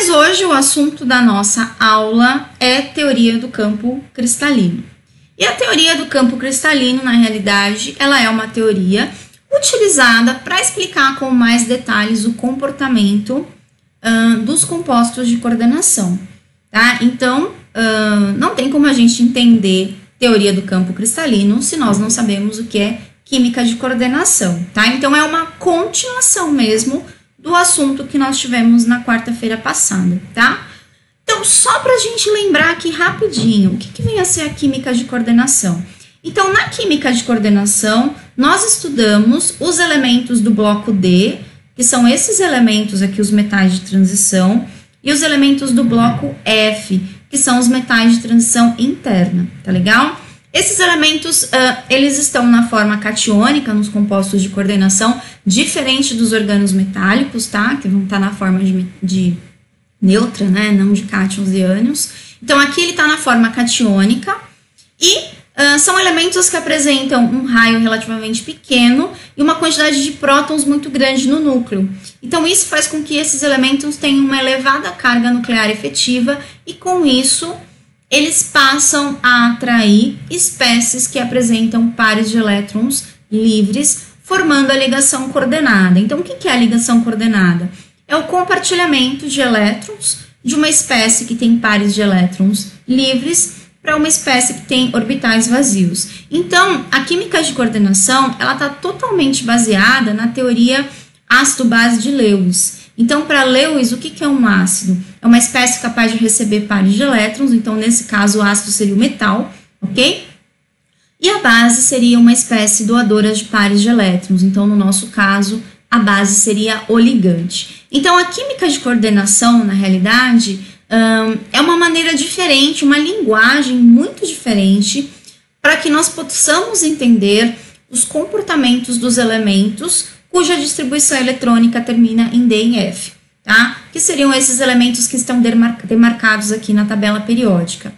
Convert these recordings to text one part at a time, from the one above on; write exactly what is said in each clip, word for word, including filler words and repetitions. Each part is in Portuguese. Mas hoje o assunto da nossa aula é teoria do campo cristalino. E a teoria do campo cristalino, na realidade, ela é uma teoria utilizada para explicar com mais detalhes o comportamento uh, dos compostos de coordenação, tá? Então, uh, não tem como a gente entender teoria do campo cristalino se nós não sabemos o que é química de coordenação, tá? Então, é uma continuação mesmo do assunto que nós tivemos na quarta-feira passada, tá? Então, só para a gente lembrar aqui rapidinho, o que, que vem a ser a química de coordenação? Então, na química de coordenação, nós estudamos os elementos do bloco D, que são esses elementos aqui, os metais de transição, e os elementos do bloco F, que são os metais de transição interna, tá legal? Esses elementos, uh, eles estão na forma catiônica, nos compostos de coordenação, diferente dos organos metálicos, tá? Que vão estar na forma de, de neutra, né? Não de cátions e ânions. Então, aqui ele está na forma catiônica e uh, são elementos que apresentam um raio relativamente pequeno e uma quantidade de prótons muito grande no núcleo. Então, isso faz com que esses elementos tenham uma elevada carga nuclear efetiva e, com isso, eles passam a atrair espécies que apresentam pares de elétrons livres, formando a ligação coordenada. Então, o que é a ligação coordenada? É o compartilhamento de elétrons de uma espécie que tem pares de elétrons livres para uma espécie que tem orbitais vazios. Então, a química de coordenação, ela está totalmente baseada na teoria ácido-base de Lewis. Então, para Lewis, o que é um ácido? É uma espécie capaz de receber pares de elétrons, então, nesse caso, o ácido seria o metal, ok? E a base seria uma espécie doadora de pares de elétrons, então, no nosso caso, a base seria oligante. Então, a química de coordenação, na realidade, é uma maneira diferente, uma linguagem muito diferente para que nós possamos entender os comportamentos dos elementos cuja distribuição eletrônica termina em D e F, tá? Que seriam esses elementos que estão demarcados aqui na tabela periódica.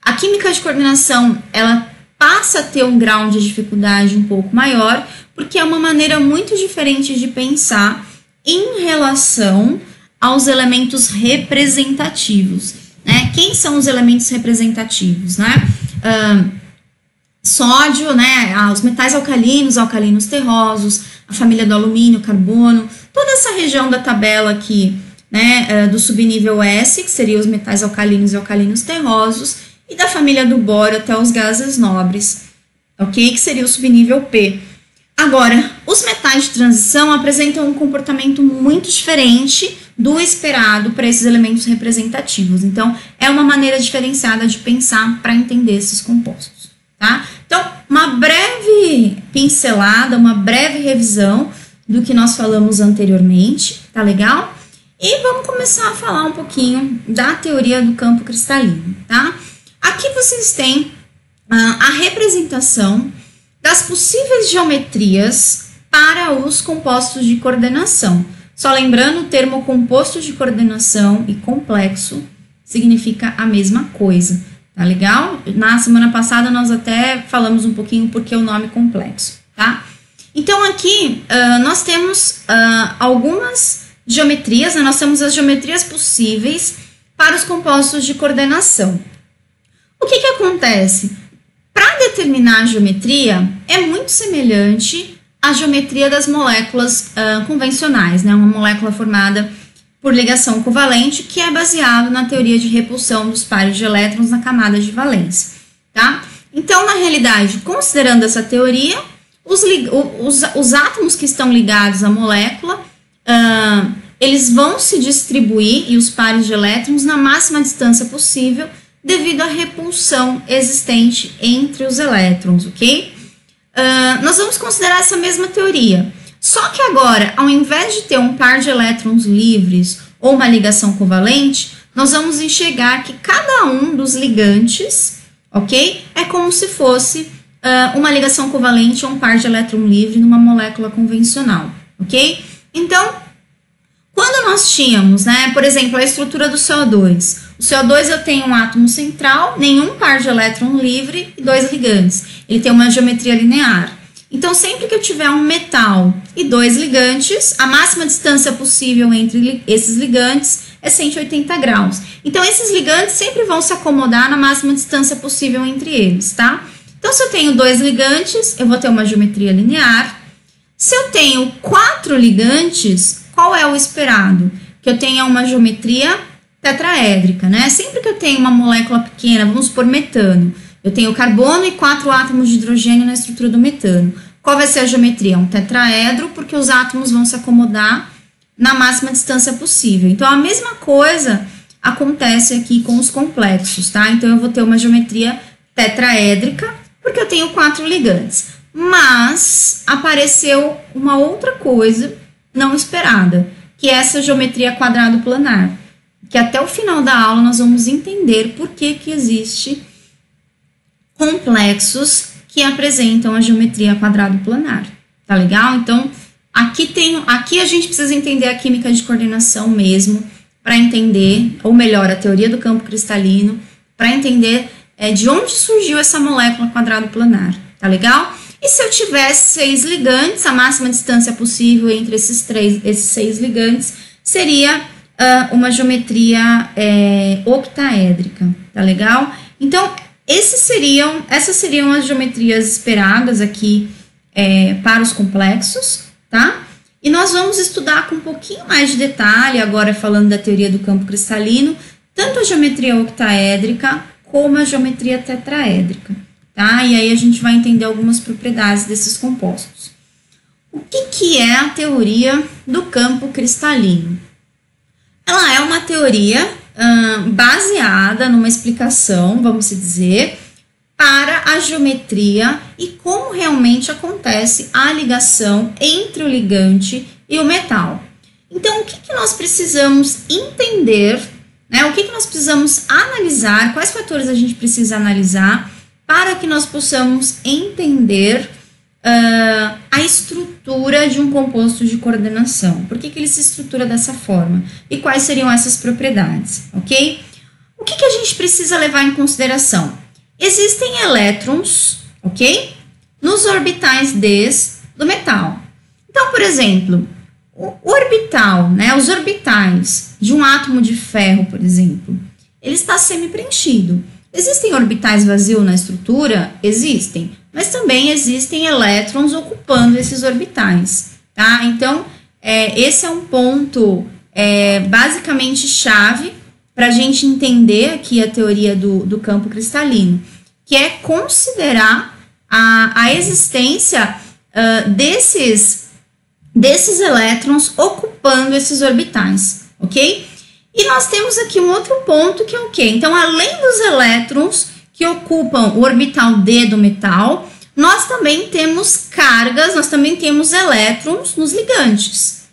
A química de coordenação, ela passa a ter um grau de dificuldade um pouco maior, porque é uma maneira muito diferente de pensar em relação aos elementos representativos, né? Quem são os elementos representativos, né? Uh, Sódio, né, os metais alcalinos, alcalinos terrosos, a família do alumínio, carbono, toda essa região da tabela aqui, né, do subnível S, que seriam os metais alcalinos e alcalinos terrosos, e da família do boro até os gases nobres, ok, que seria o subnível P. Agora, os metais de transição apresentam um comportamento muito diferente do esperado para esses elementos representativos, então é uma maneira diferenciada de pensar para entender esses compostos. Tá? Então, uma breve pincelada, uma breve revisão do que nós falamos anteriormente, tá legal? E vamos começar a falar um pouquinho da teoria do campo cristalino, tá? Aqui vocês têm ah, a representação das possíveis geometrias para os compostos de coordenação. Só lembrando, o termo composto de coordenação e complexo significa a mesma coisa. Tá legal? Na semana passada nós até falamos um pouquinho porque o nome complexo, tá? Então aqui uh, nós temos uh, algumas geometrias, né? Nós temos as geometrias possíveis para os compostos de coordenação. O que que acontece? Para determinar a geometria é muito semelhante à geometria das moléculas uh, convencionais, né? Uma molécula formada por ligação covalente, que é baseado na teoria de repulsão dos pares de elétrons na camada de valência, tá? Então, na realidade, considerando essa teoria, os, os, os átomos que estão ligados à molécula, uh, eles vão se distribuir, e os pares de elétrons, na máxima distância possível, devido à repulsão existente entre os elétrons, ok? Uh, nós vamos considerar essa mesma teoria. Só que agora, ao invés de ter um par de elétrons livres ou uma ligação covalente, nós vamos enxergar que cada um dos ligantes, ok? É como se fosse uh, uma ligação covalente ou um par de elétron livre numa molécula convencional, ok? Então, quando nós tínhamos, né, por exemplo, a estrutura do C O dois. O C O dois eu tenho um átomo central, nenhum par de elétron livre e dois ligantes. Ele tem uma geometria linear. Então, sempre que eu tiver um metal e dois ligantes, a máxima distância possível entre esses ligantes é cento e oitenta graus. Então, esses ligantes sempre vão se acomodar na máxima distância possível entre eles, tá? Então, se eu tenho dois ligantes, eu vou ter uma geometria linear. Se eu tenho quatro ligantes, qual é o esperado? Que eu tenha uma geometria tetraédrica, né? Sempre que eu tenho uma molécula pequena, vamos supor metano, eu tenho carbono e quatro átomos de hidrogênio na estrutura do metano. Qual vai ser a geometria? Um tetraedro, porque os átomos vão se acomodar na máxima distância possível. Então, a mesma coisa acontece aqui com os complexos, tá? Então, eu vou ter uma geometria tetraédrica, porque eu tenho quatro ligantes. Mas apareceu uma outra coisa não esperada, que é essa geometria quadrado planar, que até o final da aula nós vamos entender por que que existe complexos que apresentam a geometria quadrado planar, tá legal? Então, aqui, tem, aqui a gente precisa entender a química de coordenação mesmo, para entender, ou melhor, a teoria do campo cristalino, para entender é, de onde surgiu essa molécula quadrado planar, tá legal? E se eu tivesse seis ligantes, a máxima distância possível entre esses, três, esses seis ligantes seria uh, uma geometria é, octaédrica, tá legal? Então, Esses seriam, essas seriam as geometrias esperadas aqui é, para os complexos, tá? E nós vamos estudar com um pouquinho mais de detalhe, agora falando da teoria do campo cristalino, tanto a geometria octaédrica como a geometria tetraédrica, tá? E aí a gente vai entender algumas propriedades desses compostos. O que que é a teoria do campo cristalino? Ela é uma teoria Um, baseada numa explicação, vamos dizer, para a geometria e como realmente acontece a ligação entre o ligante e o metal. Então, o que que nós precisamos entender, né? O que que nós precisamos analisar, quais fatores a gente precisa analisar para que nós possamos entender Uh, a estrutura de um composto de coordenação. Por que que ele se estrutura dessa forma? E quais seriam essas propriedades, ok? O que que a gente precisa levar em consideração? Existem elétrons, ok? Nos orbitais Ds do metal. Então, por exemplo, o orbital, né? Os orbitais de um átomo de ferro, por exemplo, ele está semi-preenchido. Existem orbitais vazios na estrutura? Existem. Mas também existem elétrons ocupando esses orbitais, tá? Então, é, esse é um ponto é, basicamente chave para a gente entender aqui a teoria do, do campo cristalino, que é considerar a, a existência uh, desses, desses elétrons ocupando esses orbitais, ok? E nós temos aqui um outro ponto que é o quê? Então, além dos elétrons que ocupam o orbital D do metal, nós também temos cargas, nós também temos elétrons nos ligantes.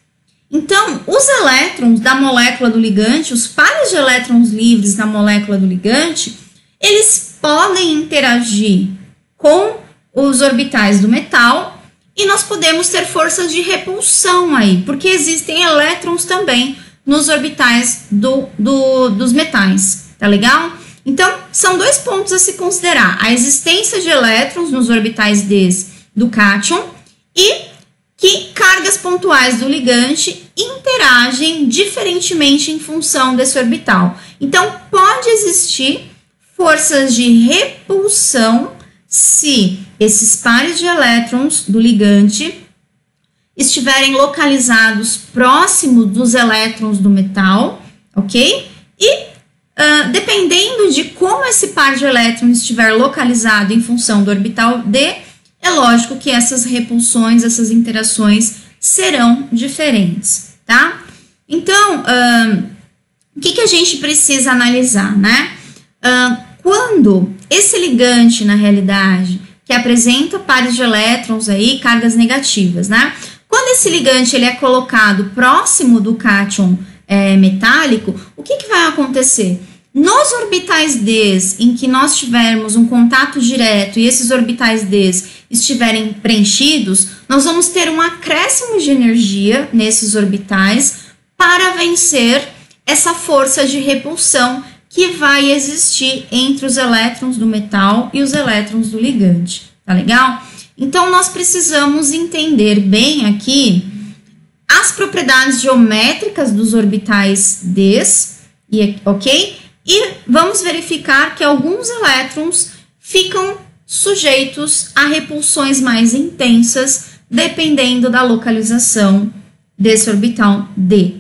Então, os elétrons da molécula do ligante, os pares de elétrons livres da molécula do ligante, eles podem interagir com os orbitais do metal e nós podemos ter forças de repulsão aí, porque existem elétrons também nos orbitais do, do, dos metais, tá legal? Então, são dois pontos a se considerar: a existência de elétrons nos orbitais Ds do cátion e que cargas pontuais do ligante interagem diferentemente em função desse orbital. Então, pode existir forças de repulsão se esses pares de elétrons do ligante estiverem localizados próximo dos elétrons do metal, ok? E Uh, dependendo de como esse par de elétrons estiver localizado em função do orbital D, é lógico que essas repulsões, essas interações serão diferentes, tá? Então, uh, o que que a gente precisa analisar, né? Uh, quando esse ligante, na realidade, que apresenta pares de elétrons aí, cargas negativas, né? Quando esse ligante ele é colocado próximo do cátion É, metálico, o que que vai acontecer? Nos orbitais Ds em que nós tivermos um contato direto e esses orbitais Ds estiverem preenchidos, nós vamos ter um acréscimo de energia nesses orbitais para vencer essa força de repulsão que vai existir entre os elétrons do metal e os elétrons do ligante, tá legal? Então, nós precisamos entender bem aqui as propriedades geométricas dos orbitais Ds, e, ok? E vamos verificar que alguns elétrons ficam sujeitos a repulsões mais intensas, dependendo da localização desse orbital D.